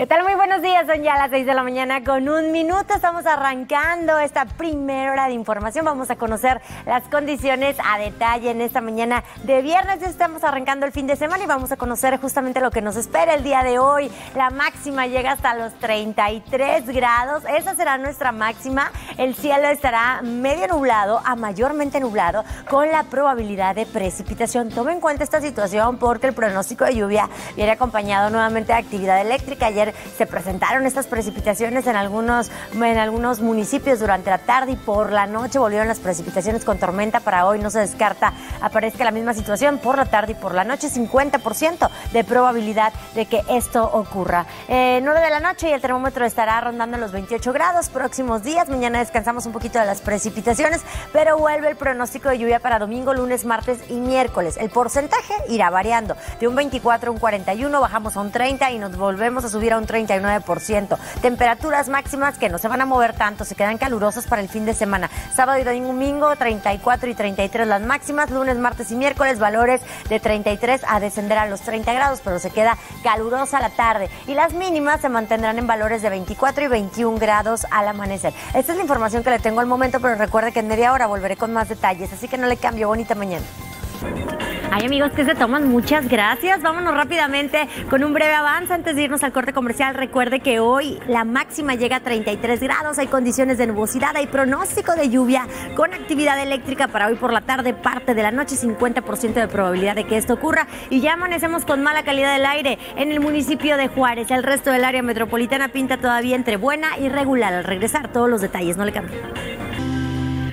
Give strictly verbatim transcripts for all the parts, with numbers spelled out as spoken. ¿Qué tal? Muy buenos días, son ya las seis de la mañana con un minuto. Estamos arrancando esta primera hora de información. Vamos a conocer las condiciones a detalle en esta mañana de viernes. Ya estamos arrancando el fin de semana y vamos a conocer justamente lo que nos espera el día de hoy. La máxima llega hasta los treinta y tres grados. Esa será nuestra máxima. El cielo estará medio nublado a mayormente nublado con la probabilidad de precipitación. Tome en cuenta esta situación porque el pronóstico de lluvia viene acompañado nuevamente de actividad eléctrica. Ayer se presentaron estas precipitaciones en algunos, en algunos municipios durante la tarde y por la noche volvieron las precipitaciones con tormenta. Para hoy no se descarta aparezca la misma situación por la tarde y por la noche. cincuenta por ciento de probabilidad de que esto ocurra. Eh, nueve de la noche y el termómetro estará rondando los veintiocho grados. Próximos días, mañana descansamos un poquito de las precipitaciones, pero vuelve el pronóstico de lluvia para domingo, lunes, martes y miércoles. El porcentaje irá variando de un veinticuatro a un cuarenta y uno, bajamos a un treinta y nos volvemos a subir a un treinta y nueve por ciento. Temperaturas máximas que no se van a mover tanto, se quedan calurosas para el fin de semana. Sábado y domingo, treinta y cuatro y treinta y tres las máximas, lunes, martes y miércoles, valores de treinta y tres a descender a los treinta grados, pero se queda calurosa la tarde. Y las mínimas se mantendrán en valores de veinticuatro y veintiún grados al amanecer. Esta es la información que le tengo al momento, pero recuerde que en media hora volveré con más detalles, así que no le cambio. Bonita mañana. Hay amigos que se toman, muchas gracias. Vámonos rápidamente con un breve avance antes de irnos al corte comercial. Recuerde que hoy la máxima llega a treinta y tres grados, hay condiciones de nubosidad, hay pronóstico de lluvia con actividad eléctrica para hoy por la tarde, parte de la noche, cincuenta por ciento de probabilidad de que esto ocurra. Y ya amanecemos con mala calidad del aire en el municipio de Juárez. El resto del área metropolitana pinta todavía entre buena y regular. Al regresar, todos los detalles, no le cambien.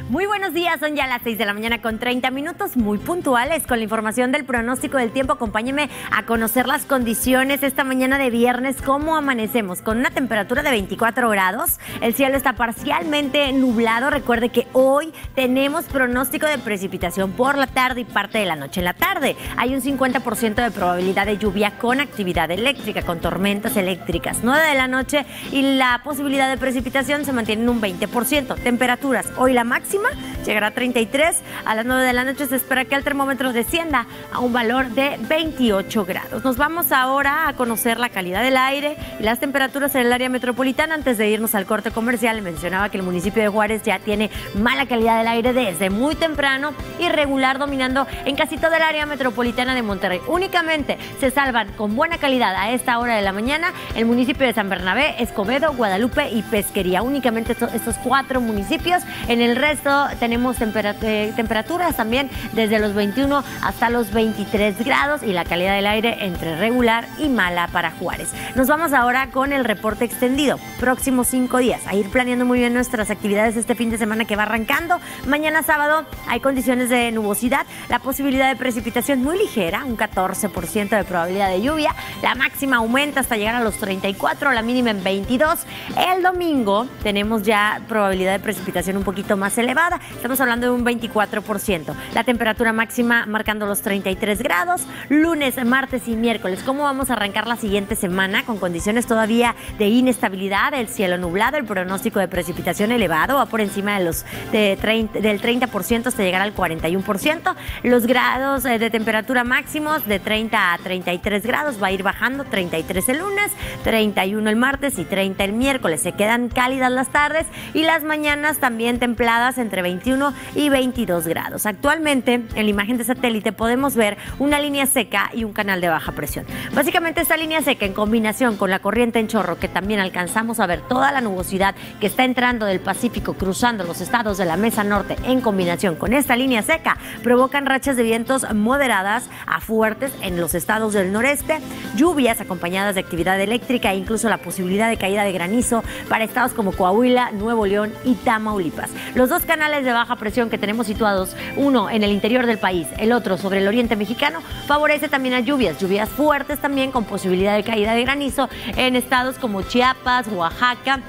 Muy buenos días, son ya las seis de la mañana con treinta minutos, muy puntuales con la información del pronóstico del tiempo. Acompáñeme a conocer las condiciones esta mañana de viernes, cómo amanecemos, con una temperatura de veinticuatro grados, el cielo está parcialmente nublado. Recuerde que hoy tenemos pronóstico de precipitación por la tarde y parte de la noche. En la tarde hay un cincuenta por ciento de probabilidad de lluvia con actividad eléctrica, con tormentas eléctricas. nueve de la noche y la posibilidad de precipitación se mantiene en un veinte por ciento. Temperaturas, hoy la máxima llegará a treinta y tres, a las nueve de la noche se espera que el termómetro descienda a un valor de veintiocho grados. Nos vamos ahora a conocer la calidad del aire y las temperaturas en el área metropolitana. Antes de irnos al corte comercial, mencionaba que el municipio de Juárez ya tiene mala calidad del aire desde muy temprano, irregular, dominando en casi toda el área metropolitana de Monterrey. Únicamente se salvan con buena calidad a esta hora de la mañana el municipio de San Bernabé, Escobedo, Guadalupe y Pesquería. Únicamente estos cuatro municipios. En el resto tenemos temperat- eh, temperaturas también desde los veintiuno hasta los veintitrés grados y la calidad del aire entre regular y mala para Juárez. Nos vamos ahora con el reporte extendido. Próximos cinco días, a ir planeando muy bien nuestras actividades este fin de semana que va arrancando. Mañana sábado hay condiciones de nubosidad, la posibilidad de precipitación muy ligera, un catorce por ciento de probabilidad de lluvia. La máxima aumenta hasta llegar a los treinta y cuatro, la mínima en veintidós. El domingo tenemos ya probabilidad de precipitación un poquito más elevada. Estamos hablando de un veinticuatro por ciento. La temperatura máxima marcando los treinta y tres grados. Lunes, martes y miércoles. ¿Cómo vamos a arrancar la siguiente semana? Con condiciones todavía de inestabilidad, el cielo nublado, el pronóstico de precipitación elevado, va por encima de los de treinta, del treinta por ciento hasta llegar al cuarenta y uno por ciento. Los grados de temperatura máximos de treinta a treinta y tres grados. Va a ir bajando, treinta y tres el lunes, treinta y uno el martes y treinta el miércoles. Se quedan cálidas las tardes y las mañanas también templadas en entre veintiuno y veintidós grados. Actualmente, en la imagen de satélite podemos ver una línea seca y un canal de baja presión. Básicamente, esta línea seca en combinación con la corriente en chorro, que también alcanzamos a ver toda la nubosidad que está entrando del Pacífico, cruzando los estados de la Mesa Norte, en combinación con esta línea seca, provocan rachas de vientos moderadas a fuertes en los estados del noreste, lluvias acompañadas de actividad eléctrica e incluso la posibilidad de caída de granizo para estados como Coahuila, Nuevo León y Tamaulipas. Los dos canales canales de baja presión que tenemos situados, uno en el interior del país, el otro sobre el oriente mexicano, favorece también a lluvias, lluvias fuertes también con posibilidad de caída de granizo en estados como Chiapas, Oaxaca,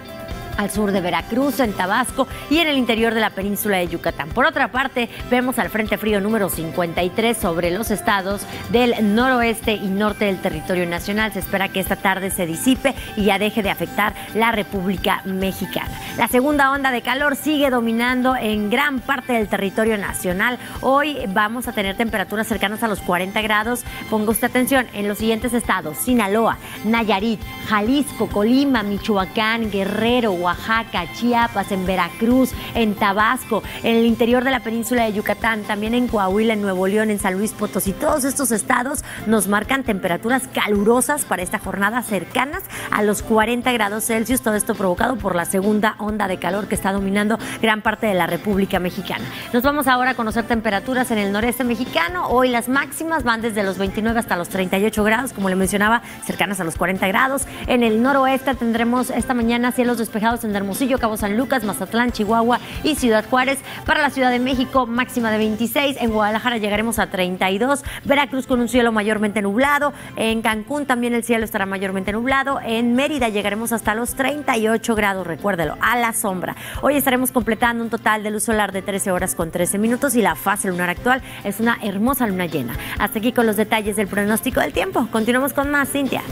al sur de Veracruz, en Tabasco y en el interior de la península de Yucatán. Por otra parte, vemos al Frente Frío número cincuenta y tres sobre los estados del noroeste y norte del territorio nacional. Se espera que esta tarde se disipe y ya deje de afectar la República Mexicana. La segunda onda de calor sigue dominando en gran parte del territorio nacional. Hoy vamos a tener temperaturas cercanas a los cuarenta grados. Ponga usted atención en los siguientes estados: Sinaloa, Nayarit, Jalisco, Colima, Michoacán, Guerrero, Oaxaca, Chiapas, en Veracruz, en Tabasco, en el interior de la península de Yucatán, también en Coahuila, en Nuevo León, en San Luis Potosí. Todos estos estados nos marcan temperaturas calurosas para esta jornada, cercanas a los cuarenta grados Celsius. Todo esto provocado por la segunda onda de calor que está dominando gran parte de la República Mexicana. Nos vamos ahora a conocer temperaturas en el noreste mexicano. Hoy las máximas van desde los veintinueve hasta los treinta y ocho grados, como le mencionaba, cercanas a los cuarenta grados. En el noroeste tendremos esta mañana cielos despejados en Hermosillo, Cabo San Lucas, Mazatlán, Chihuahua y Ciudad Juárez. Para la Ciudad de México, máxima de veintiséis. En Guadalajara llegaremos a treinta y dos. Veracruz con un cielo mayormente nublado. En Cancún también el cielo estará mayormente nublado. En Mérida llegaremos hasta los treinta y ocho grados, recuérdelo, a la sombra. Hoy estaremos completando un total de luz solar de trece horas con trece minutos y la fase lunar actual es una hermosa luna llena. Hasta aquí con los detalles del pronóstico del tiempo. Continuamos con más, Cintia.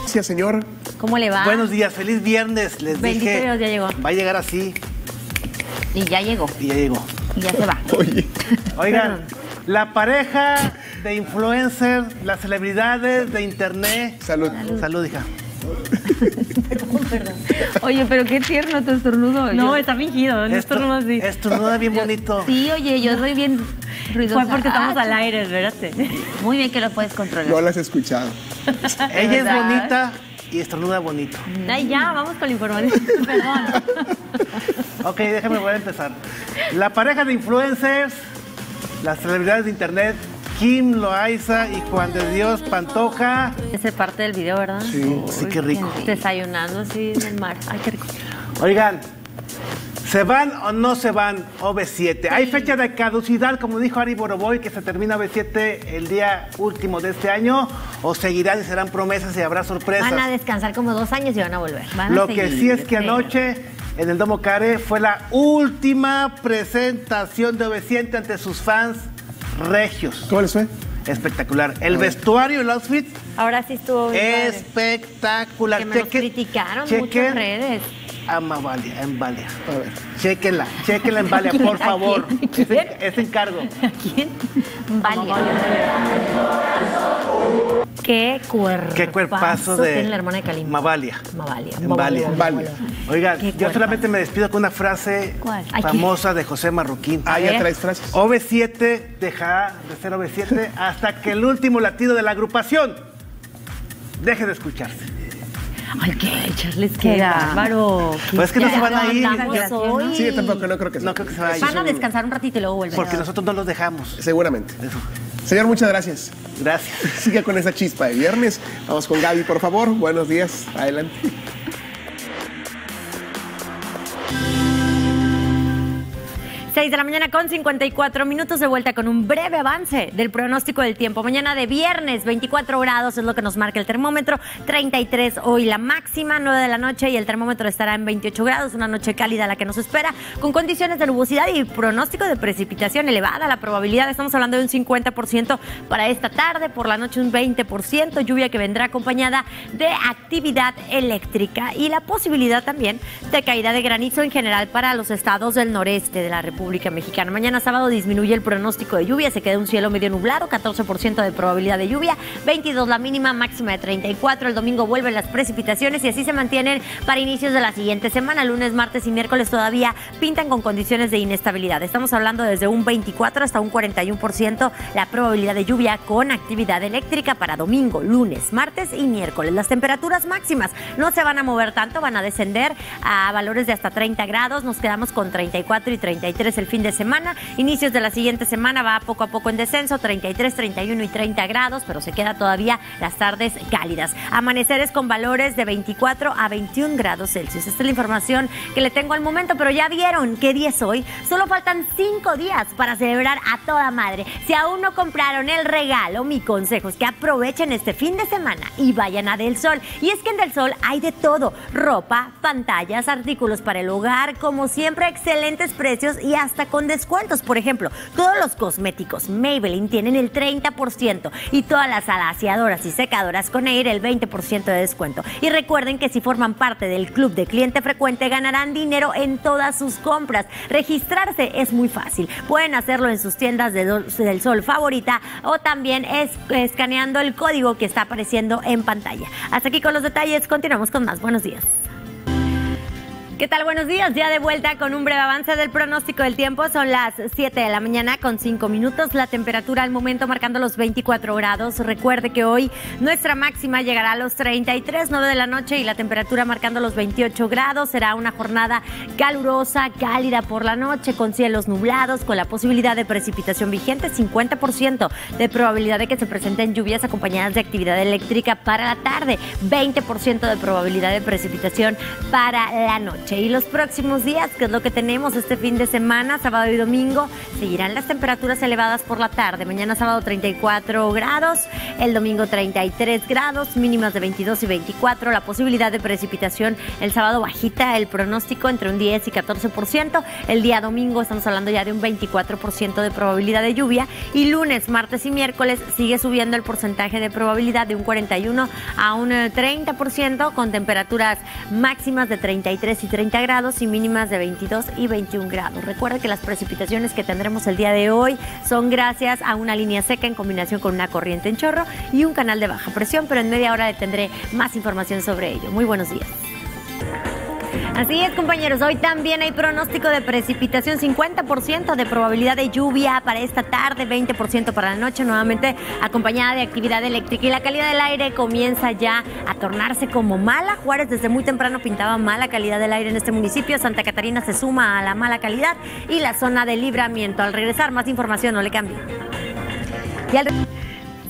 Gracias, señor. ¿Cómo le va? Buenos días, feliz viernes. Les Bendito dije, Dios, ya llegó. Va a llegar así. Y ya llegó. Y ya llegó. Y ya se va. Oye. Oigan, la pareja de influencers, las celebridades de internet. Salud. Salud, Salud hija. Perdón. Oye, pero qué tierno tu estornudo. No, yo... está fingido, no estornudo así. Estornuda bien bonito. Sí, oye, yo soy bien ruidosa. Fue porque estamos ah, al aire, ¿verdad? Muy bien que lo puedes controlar. No las he escuchado. Ella es bonita y estornuda bonito. Ay, ya, vamos con la información. Perdón. Ok, déjame, voy a empezar. La pareja de influencers, las celebridades de internet, Kim Loaiza y Juan de Dios Pantoja. Esa es parte del video, ¿verdad? Sí, oh, sí, qué rico. Desayunando así en el mar. Ay, qué rico. Oigan, ¿se van o no se van O V siete? Sí. Hay fecha de caducidad, como dijo Ari Boroboy, que se termina O V siete el día último de este año, o seguirán y serán promesas y habrá sorpresas. Van a descansar como dos años y van a volver. Van Lo a que sí es que anoche en el Domo Care fue la última presentación de O V siete ante sus fans regios. ¿Cómo les fue? Espectacular. El vestuario, el outfit. Ahora sí estuvo bien. Espectacular. Que me los criticaron mucho en redes. A Mavalia, en Valia. A ver. Chequenla, chequenla en Valia, por favor. Ese, ese encargo. ¿A quién? Valia. Qué cuerpazo. Qué cuerpazo de. Tiene la hermana de Kalim. Mavalia. Mavalia. Mavalia. Mavalia. Oigan, yo cuerpazo. solamente me despido con una frase ¿Cuál? famosa de José Marroquín. Ah, ya traes frases. O V siete dejará de ser O V siete hasta que el último latido de la agrupación deje de escucharse. Ay, qué, Charles, qué bárbaro. Pues es que no se van a ir. Sí, yo tampoco, no creo que se no creo que se vayan. Van a descansar un ratito y luego vuelven. Porque nosotros no los dejamos. Seguramente. Eso. Señor, muchas gracias. Gracias. Siga con esa chispa de viernes. Vamos con Gaby, por favor. Buenos días. Adelante. seis de la mañana con cincuenta y cuatro minutos, de vuelta con un breve avance del pronóstico del tiempo. Mañana de viernes, veinticuatro grados es lo que nos marca el termómetro, treinta y tres hoy la máxima, nueve de la noche y el termómetro estará en veintiocho grados, una noche cálida la que nos espera, con condiciones de nubosidad y pronóstico de precipitación elevada, la probabilidad, estamos hablando de un cincuenta por ciento para esta tarde, por la noche un veinte por ciento, lluvia que vendrá acompañada de actividad eléctrica y la posibilidad también de caída de granizo en general para los estados del noreste de la República Mexicana. Mañana sábado disminuye el pronóstico de lluvia, se queda un cielo medio nublado, catorce por ciento de probabilidad de lluvia, veintidós la mínima, máxima de treinta y cuatro. El domingo vuelven las precipitaciones y así se mantienen para inicios de la siguiente semana. Lunes, martes y miércoles todavía pintan con condiciones de inestabilidad. Estamos hablando desde un veinticuatro hasta un cuarenta y uno por ciento la probabilidad de lluvia con actividad eléctrica para domingo, lunes, martes y miércoles. Las temperaturas máximas no se van a mover tanto, van a descender a valores de hasta treinta grados. Nos quedamos con treinta y cuatro y treinta y tres el fin de semana. Inicios de la siguiente semana va poco a poco en descenso, treinta y tres, treinta y uno y treinta grados, pero se queda todavía las tardes cálidas. Amaneceres con valores de veinticuatro a veintiún grados Celsius. Esta es la información que le tengo al momento, pero ya vieron qué día es hoy. Solo faltan cinco días para celebrar a toda madre. Si aún no compraron el regalo, mi consejo es que aprovechen este fin de semana y vayan a Del Sol. Y es que en Del Sol hay de todo: ropa, pantallas, artículos para el hogar, como siempre, excelentes precios y hasta con descuentos. Por ejemplo, todos los cosméticos Maybelline tienen el treinta por ciento y todas las alaciadoras y secadoras Coneair el veinte por ciento de descuento. Y recuerden que si forman parte del club de cliente frecuente ganarán dinero en todas sus compras. Registrarse es muy fácil. Pueden hacerlo en sus tiendas de Del Sol favorita o también es, escaneando el código que está apareciendo en pantalla. Hasta aquí con los detalles. Continuamos con más. Buenos días. ¿Qué tal? Buenos días, ya de vuelta con un breve avance del pronóstico del tiempo. Son las siete de la mañana con cinco minutos, la temperatura al momento marcando los veinticuatro grados. Recuerde que hoy nuestra máxima llegará a los treinta y tres, nueve de la noche y la temperatura marcando los veintiocho grados. Será una jornada calurosa, cálida por la noche, con cielos nublados, con la posibilidad de precipitación vigente, cincuenta por ciento de probabilidad de que se presenten lluvias acompañadas de actividad eléctrica para la tarde, veinte por ciento de probabilidad de precipitación para la noche. Y los próximos días, que es lo que tenemos este fin de semana, sábado y domingo, seguirán las temperaturas elevadas por la tarde. Mañana sábado treinta y cuatro grados, el domingo treinta y tres grados, mínimas de veintidós y veinticuatro. La posibilidad de precipitación el sábado bajita, el pronóstico entre un diez y catorce por ciento. El día domingo estamos hablando ya de un veinticuatro por ciento de probabilidad de lluvia. Y lunes, martes y miércoles sigue subiendo el porcentaje de probabilidad de un cuarenta y uno a un treinta por ciento, con temperaturas máximas de treinta y tres y treinta grados y mínimas de veintidós y veintiún grados. Recuerda que las precipitaciones que tendremos el día de hoy son gracias a una línea seca en combinación con una corriente en chorro y un canal de baja presión, pero en media hora le tendré más información sobre ello. Muy buenos días. Así es, compañeros, hoy también hay pronóstico de precipitación, cincuenta por ciento de probabilidad de lluvia para esta tarde, veinte por ciento para la noche, nuevamente acompañada de actividad eléctrica, y la calidad del aire comienza ya a tornarse como mala. Juárez desde muy temprano pintaba mala calidad del aire en este municipio, Santa Catarina se suma a la mala calidad y la zona de libramiento. Al regresar, más información, no le cambie. Y al...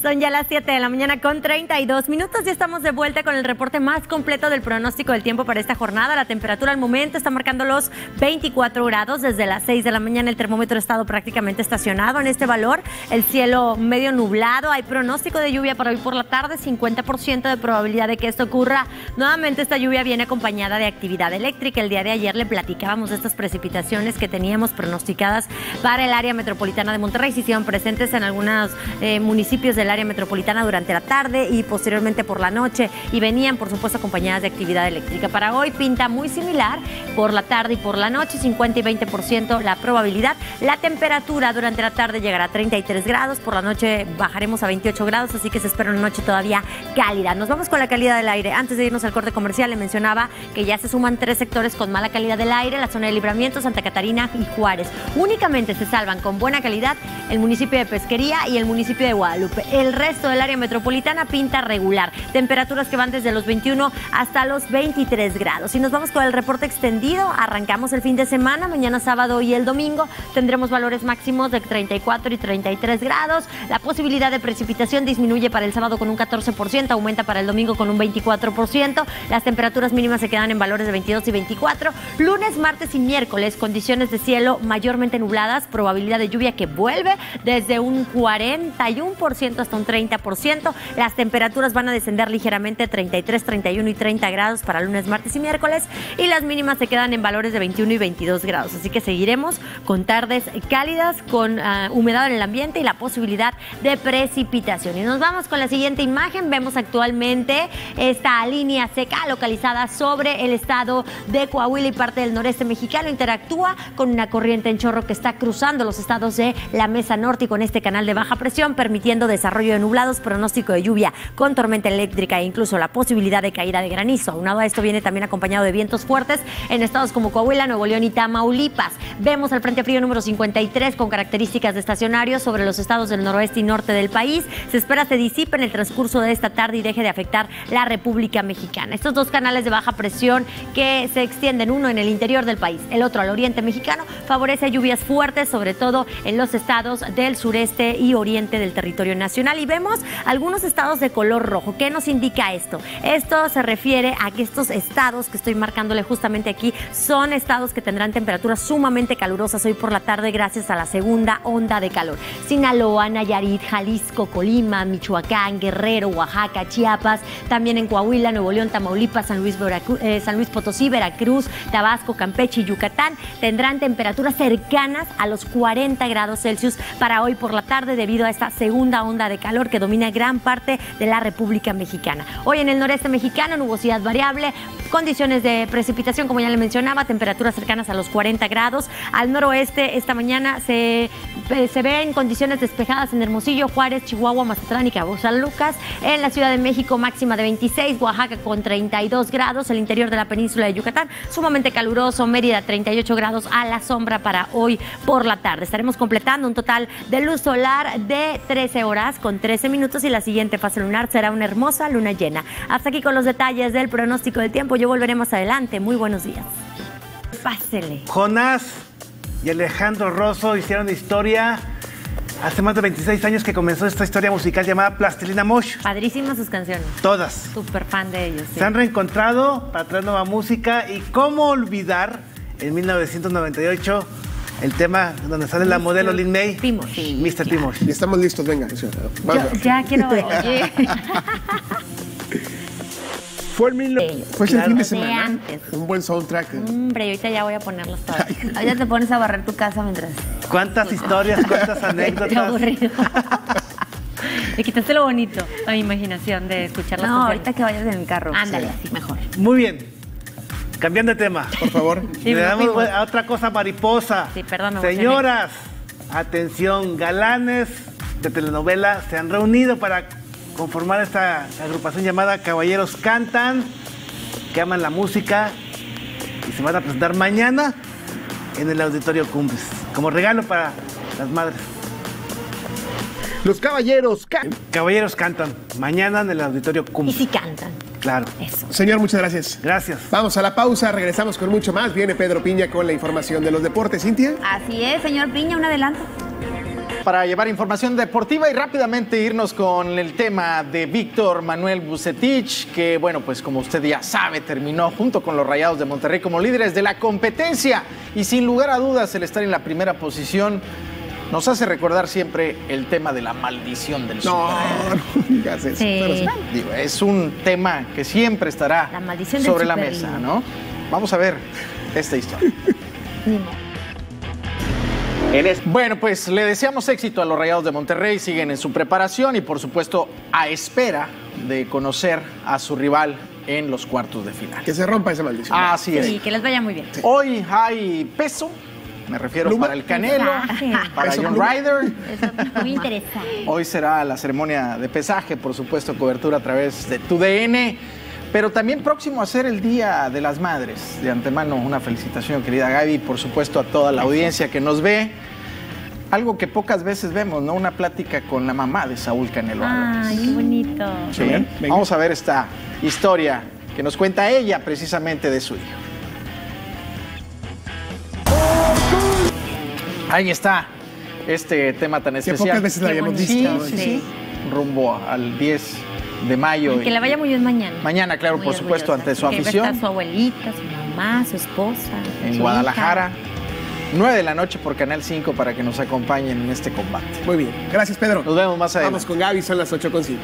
Son ya las siete de la mañana con treinta y dos minutos y estamos de vuelta con el reporte más completo del pronóstico del tiempo para esta jornada. La temperatura al momento está marcando los veinticuatro grados. Desde las seis de la mañana el termómetro ha estado prácticamente estacionado en este valor. El cielo medio nublado. Hay pronóstico de lluvia para hoy por la tarde, cincuenta por ciento de probabilidad de que esto ocurra. Nuevamente esta lluvia viene acompañada de actividad eléctrica. El día de ayer le platicábamos de estas precipitaciones que teníamos pronosticadas para el área metropolitana de Monterrey. Se hicieron presentes en algunos eh, municipios del área metropolitana durante la tarde y posteriormente por la noche, y venían por supuesto acompañadas de actividad eléctrica. Para hoy pinta muy similar por la tarde y por la noche, cincuenta y veinte por ciento la probabilidad. La temperatura durante la tarde llegará a treinta y tres grados, por la noche bajaremos a veintiocho grados, así que se espera una noche todavía cálida. Nos vamos con la calidad del aire. Antes de irnos al corte comercial le mencionaba que ya se suman tres sectores con mala calidad del aire: la zona de Libramiento, Santa Catarina y Juárez. Únicamente se salvan con buena calidad el municipio de Pesquería y el municipio de Guadalupe. El resto del área metropolitana pinta regular. Temperaturas que van desde los veintiuno hasta los veintitrés grados. Y nos vamos con el reporte extendido. Arrancamos el fin de semana. Mañana sábado y el domingo tendremos valores máximos de treinta y cuatro y treinta y tres grados. La posibilidad de precipitación disminuye para el sábado con un catorce por ciento, aumenta para el domingo con un veinticuatro por ciento. Las temperaturas mínimas se quedan en valores de veintidós y veinticuatro. Lunes, martes y miércoles, condiciones de cielo mayormente nubladas, probabilidad de lluvia que vuelve desde un cuarenta y uno por ciento hasta un treinta por ciento. Las temperaturas van a descender ligeramente, treinta y tres, treinta y uno y treinta grados para lunes, martes y miércoles, y las mínimas se quedan en valores de veintiuno y veintidós grados. Así que seguiremos con tardes cálidas, con uh, humedad en el ambiente y la posibilidad de precipitación. Y nos vamos con la siguiente imagen. Vemos actualmente esta línea seca localizada sobre el estado de Coahuila y parte del noreste mexicano. Interactúa con una corriente en chorro que está cruzando los estados de la mesa norte y con este canal de baja presión, permitiendo desarrollar desarrollo de nublados, pronóstico de lluvia con tormenta eléctrica e incluso la posibilidad de caída de granizo. Aunado a esto viene también acompañado de vientos fuertes en estados como Coahuila, Nuevo León y Tamaulipas. Vemos al frente frío número cincuenta y tres con características de estacionario sobre los estados del noroeste y norte del país. Se espera se disipe en el transcurso de esta tarde y deje de afectar la República Mexicana. Estos dos canales de baja presión que se extienden, uno en el interior del país, el otro al oriente mexicano, favorece lluvias fuertes, sobre todo en los estados del sureste y oriente del territorio nacional. Y vemos algunos estados de color rojo. ¿Qué nos indica esto? Esto se refiere a que estos estados que estoy marcándole justamente aquí son estados que tendrán temperaturas sumamente calurosas hoy por la tarde gracias a la segunda onda de calor. Sinaloa, Nayarit, Jalisco, Colima, Michoacán, Guerrero, Oaxaca, Chiapas, también en Coahuila, Nuevo León, Tamaulipas, San Luis, Veracru- eh, San Luis Potosí, Veracruz, Tabasco, Campeche y Yucatán tendrán temperaturas cercanas a los cuarenta grados Celsius para hoy por la tarde debido a esta segunda onda de calor que domina gran parte de la República Mexicana. Hoy en el noreste mexicano, nubosidad variable, condiciones de precipitación, como ya le mencionaba, temperaturas cercanas a los cuarenta grados. Al noroeste esta mañana se, se ven condiciones despejadas en Hermosillo, Juárez, Chihuahua, Mazatlán y Cabo San Lucas. En la Ciudad de México, máxima de veintiséis, Oaxaca con treinta y dos grados, el interior de la península de Yucatán, sumamente caluroso, Mérida treinta y ocho grados a la sombra para hoy por la tarde. Estaremos completando un total de luz solar de trece horas con trece minutos y la siguiente fase lunar será una hermosa luna llena. Hasta aquí con los detalles del pronóstico del tiempo. Yo volveré más adelante. Muy buenos días. Pásele. Jonás y Alejandro Rosso hicieron historia. Hace más de veintiséis años que comenzó esta historia musical llamada Plastilina Mosh. Padrísimas sus canciones. Todas. Súper fan de ellos. Sí. Se han reencontrado para traer nueva música y cómo olvidar en mil novecientos noventa y ocho el tema donde sale la modelo Lin May. Timor. Sí, míster Timor. Ya. Estamos listos, venga. Yo, ya quiero ver. Fue el, mil... sí, fue claro, el fin de semana. Antes. Un buen soundtrack. Hombre, ahorita ya voy a ponerlos todas. Ahorita te pones a barrer tu casa mientras. ¿Cuántas escucho? Historias, cuántas anécdotas? Qué aburrido. Le quitaste lo bonito a mi imaginación de escucharlas. No, ahorita que vayas en el carro. Ándale, sí. Así mejor. Muy bien. Cambiando de tema, por favor. Sí, le damos sí, a otra cosa mariposa. Sí, perdón. Señoras, emocioné. Atención, galanes de telenovela se han reunido para conformar esta agrupación llamada Caballeros Cantan, que aman la música y se van a presentar mañana en el Auditorio Cumbis, como regalo para las madres. Los Caballeros Cantan. Caballeros Cantan, mañana en el Auditorio Cumbis. Y si cantan. Claro. Eso. Señor, muchas gracias. Gracias. Vamos a la pausa, regresamos con mucho más. Viene Pedro Piña con la información de los deportes, Cintia. Así es, señor Piña, un adelanto. Para llevar información deportiva y rápidamente irnos con el tema de Víctor Manuel Bucetich, que bueno, pues como usted ya sabe, terminó junto con los Rayados de Monterrey como líderes de la competencia y sin lugar a dudas el estar en la primera posición nos hace recordar siempre el tema de la maldición del no, Super. No digas eso. Sí. Pero, digo, es un tema que siempre estará la maldición sobre la mesa, ¿no? Vamos a ver esta historia. Bueno, pues le deseamos éxito a los Rayados de Monterrey, siguen en su preparación y por supuesto a espera de conocer a su rival en los cuartos de final. Que se rompa esa maldición. Así es. Sí, que les vaya muy bien. Sí. Hoy hay peso, me refiero Pluma. Para el Canelo, pesaje. Para peso John Ryder. Eso muy interesante. Hoy será la ceremonia de pesaje, por supuesto cobertura a través de tu D N, pero también próximo a ser el Día de las Madres. De antemano, una felicitación, querida Gaby, por supuesto a toda la audiencia que nos ve. Algo que pocas veces vemos, ¿no? Una plática con la mamá de Saúl Canelo. ¡Ay, qué bonito! Sí, ¿eh? Vamos a ver esta historia que nos cuenta ella precisamente de su hijo. Ahí está este tema tan especial. Que pocas veces la habíamos visto. Sí, sí, sí. Rumbo al diez de mayo. Y que la vaya muy bien mañana. Mañana, claro, muy por orgullosa. Supuesto, ante su afición. Está su abuelita, su mamá, su esposa. En su Guadalajara. Hija. nueve de la noche por Canal cinco para que nos acompañen en este combate. Muy bien. Gracias, Pedro. Nos vemos más adelante. Vamos con Gaby, son las ocho con cinco.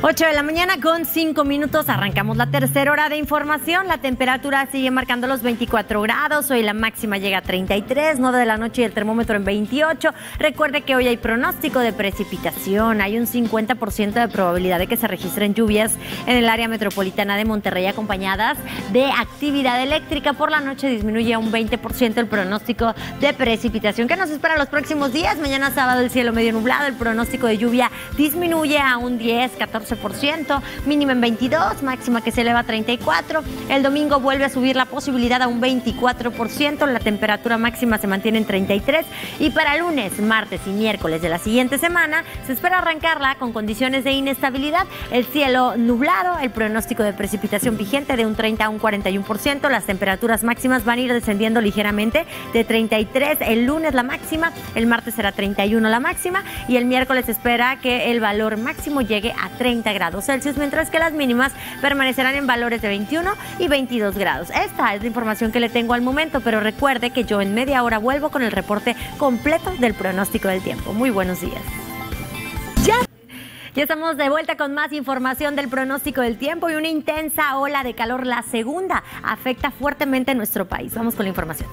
ocho de la mañana con cinco minutos, arrancamos la tercera hora de información. La temperatura sigue marcando los veinticuatro grados, hoy la máxima llega a treinta y tres, nueve de la noche y el termómetro en veintiocho. Recuerde que hoy hay pronóstico de precipitación, hay un cincuenta por ciento de probabilidad de que se registren lluvias en el área metropolitana de Monterrey acompañadas de actividad eléctrica. Por la noche disminuye un veinte por ciento el pronóstico de precipitación. ¿Qué nos espera los próximos días? Mañana sábado el cielo medio nublado, el pronóstico de lluvia disminuye a un diez, catorce por ciento, mínima en veintidós, máxima que se eleva a treinta y cuatro. El domingo vuelve a subir la posibilidad a un veinticuatro por ciento, la temperatura máxima se mantiene en treinta y tres y para lunes, martes y miércoles de la siguiente semana se espera arrancarla con condiciones de inestabilidad, el cielo nublado, el pronóstico de precipitación vigente de un treinta a un cuarenta y uno por ciento, las temperaturas máximas van a ir descendiendo ligeramente de treinta y tres el lunes la máxima, el martes será treinta y uno la máxima y el miércoles se espera que el valor máximo llegue a treinta grados Celsius, mientras que las mínimas permanecerán en valores de veintiuno y veintidós grados. Esta es la información que le tengo al momento, pero recuerde que yo en media hora vuelvo con el reporte completo del pronóstico del tiempo. Muy buenos días. Ya. Ya estamos de vuelta con más información del pronóstico del tiempo y una intensa ola de calor, la segunda, afecta fuertemente a nuestro país. Vamos con la información.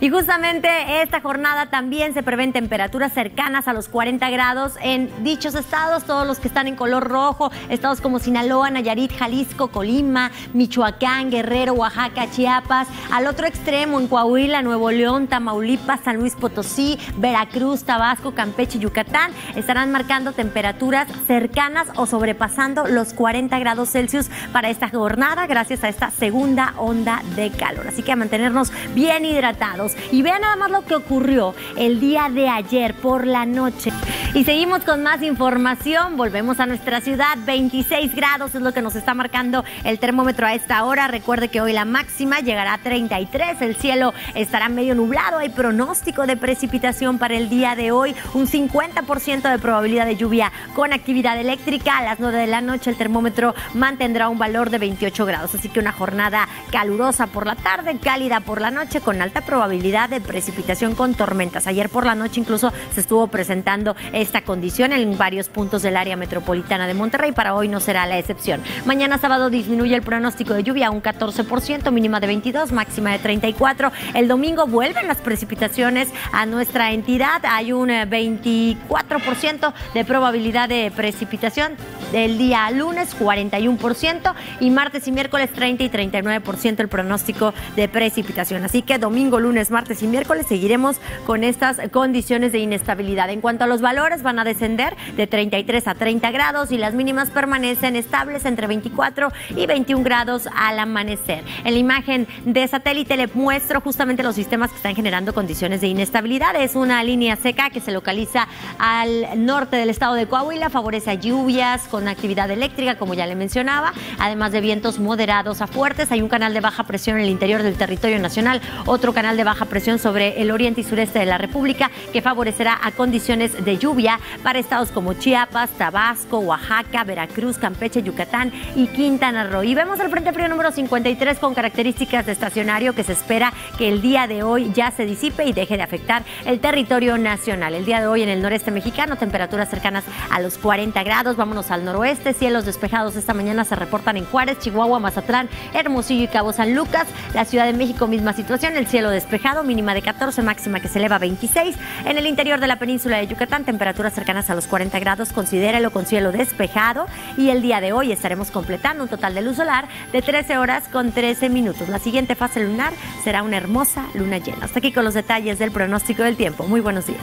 Y justamente esta jornada también se prevén temperaturas cercanas a los cuarenta grados en dichos estados, todos los que están en color rojo, estados como Sinaloa, Nayarit, Jalisco, Colima, Michoacán, Guerrero, Oaxaca, Chiapas, al otro extremo en Coahuila, Nuevo León, Tamaulipas, San Luis Potosí, Veracruz, Tabasco, Campeche y Yucatán, estarán marcando temperaturas cercanas o sobrepasando los cuarenta grados Celsius para esta jornada gracias a esta segunda onda de calor. Así que a mantenernos bien hidratados. Y vean nada más lo que ocurrió el día de ayer por la noche. Y seguimos con más información, volvemos a nuestra ciudad, veintiséis grados es lo que nos está marcando el termómetro a esta hora. Recuerde que hoy la máxima llegará a treinta y tres, el cielo estará medio nublado, hay pronóstico de precipitación para el día de hoy, un cincuenta por ciento de probabilidad de lluvia con actividad eléctrica. A las nueve de la noche el termómetro mantendrá un valor de veintiocho grados, así que una jornada calurosa por la tarde, cálida por la noche con alta probabilidad de precipitación con tormentas. Ayer por la noche incluso se estuvo presentando esta condición en varios puntos del área metropolitana de Monterrey, para hoy no será la excepción. Mañana sábado disminuye el pronóstico de lluvia a un catorce por ciento, mínima de veintidós, máxima de treinta y cuatro. El domingo vuelven las precipitaciones a nuestra entidad, hay un veinticuatro por ciento de probabilidad de precipitación. El día lunes cuarenta y uno por ciento y martes y miércoles treinta y treinta y nueve por ciento el pronóstico de precipitación. Así que domingo, lunes, martes y miércoles seguiremos con estas condiciones de inestabilidad. En cuanto a los valores, van a descender de treinta y tres a treinta grados y las mínimas permanecen estables entre veinticuatro y veintiún grados al amanecer. En la imagen de satélite le muestro justamente los sistemas que están generando condiciones de inestabilidad. Es una línea seca que se localiza al norte del estado de Coahuila, favorece lluvias con actividad eléctrica, como ya le mencionaba, además de vientos moderados a fuertes. Hay un canal de baja presión en el interior del territorio nacional, otro canal de baja baja presión sobre el oriente y sureste de la República que favorecerá a condiciones de lluvia para estados como Chiapas, Tabasco, Oaxaca, Veracruz, Campeche, Yucatán y Quintana Roo. Y vemos el frente frío número cincuenta y tres con características de estacionario que se espera que el día de hoy ya se disipe y deje de afectar el territorio nacional. El día de hoy en el noreste mexicano, temperaturas cercanas a los cuarenta grados. Vámonos al noroeste, cielos despejados esta mañana se reportan en Juárez, Chihuahua, Mazatlán, Hermosillo y Cabo San Lucas. La Ciudad de México, misma situación, el cielo despejado, mínima de catorce, máxima que se eleva a veintiséis. En el interior de la península de Yucatán, temperaturas cercanas a los cuarenta grados, considéralo con cielo despejado. Y el día de hoy estaremos completando un total de luz solar de trece horas con trece minutos. La siguiente fase lunar será una hermosa luna llena. Hasta aquí con los detalles del pronóstico del tiempo. Muy buenos días.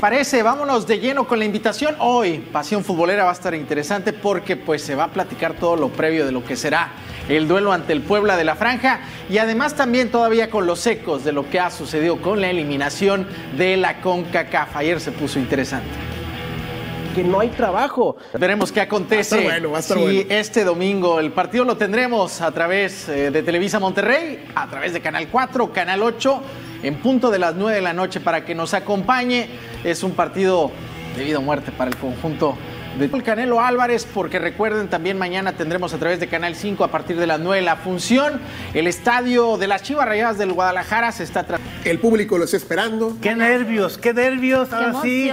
Parece, vámonos de lleno con la invitación. Hoy Pasión Futbolera va a estar interesante porque pues se va a platicar todo lo previo de lo que será el duelo ante el Puebla de la Franja y además también todavía con los ecos de lo que ha sucedido con la eliminación de la CONCACAF. Ayer se puso interesante. Que no hay trabajo. Veremos qué acontece. Va a estar bueno, va a estar sí, bueno. Este domingo el partido lo tendremos a través de Televisa Monterrey, a través de Canal cuatro, Canal ocho. En punto de las nueve de la noche para que nos acompañe. Es un partido de vida o muerte para el conjunto de Canelo Álvarez, porque recuerden también mañana tendremos a través de Canal cinco a partir de las nueve la función. El estadio de las Chivas Rayadas del Guadalajara se está... El público lo está esperando. ¡Qué nervios! ¡Qué nervios! Ahora sí,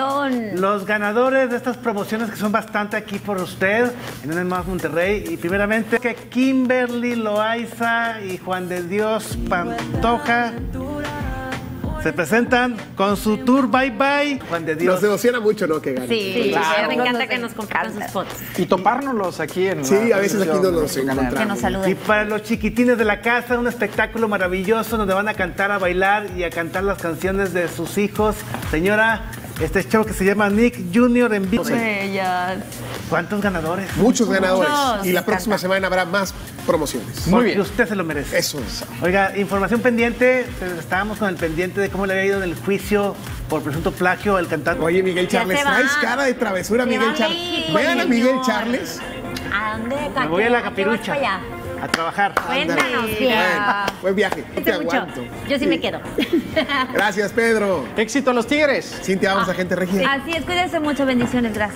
los ganadores de estas promociones que son bastante aquí por usted, en el más Monterrey. Y primeramente que Kimberly Loaiza y Juan de Dios Pantoja se presentan con su tour Bye Bye. Juan de Dios. Nos emociona mucho, ¿no? Que ganen. Sí, claro. Me encanta que nos compartan sus fotos. Y topárnoslos aquí en... Sí, a veces aquí no nos encontramos. Que nos saluden. Y para los chiquitines de la casa, un espectáculo maravilloso donde van a cantar, a bailar y a cantar las canciones de sus hijos. Señora, este show que se llama Nick Junior en vivo. Bellas. ¿Cuántos ganadores? Muchos ganadores. Muchos. Y la próxima semana habrá más promociones. Muy bien. Usted se lo merece. Eso es. Oiga, información pendiente. Estábamos con el pendiente de cómo le había ido en el juicio por presunto plagio al cantante. Oye, Miguel Charles, traes cara de travesura, Miguel Charles. Vean a Miguel Charles. ¿A dónde? Me voy a la Capirucha. A trabajar. Cuéntanos. Buen viaje. Te aguanto. Yo sí me quedo. Gracias, Pedro. Éxito a los Tigres. Cintia, vamos a Gente Regida. Así es, cuídense mucho. Bendiciones. Gracias.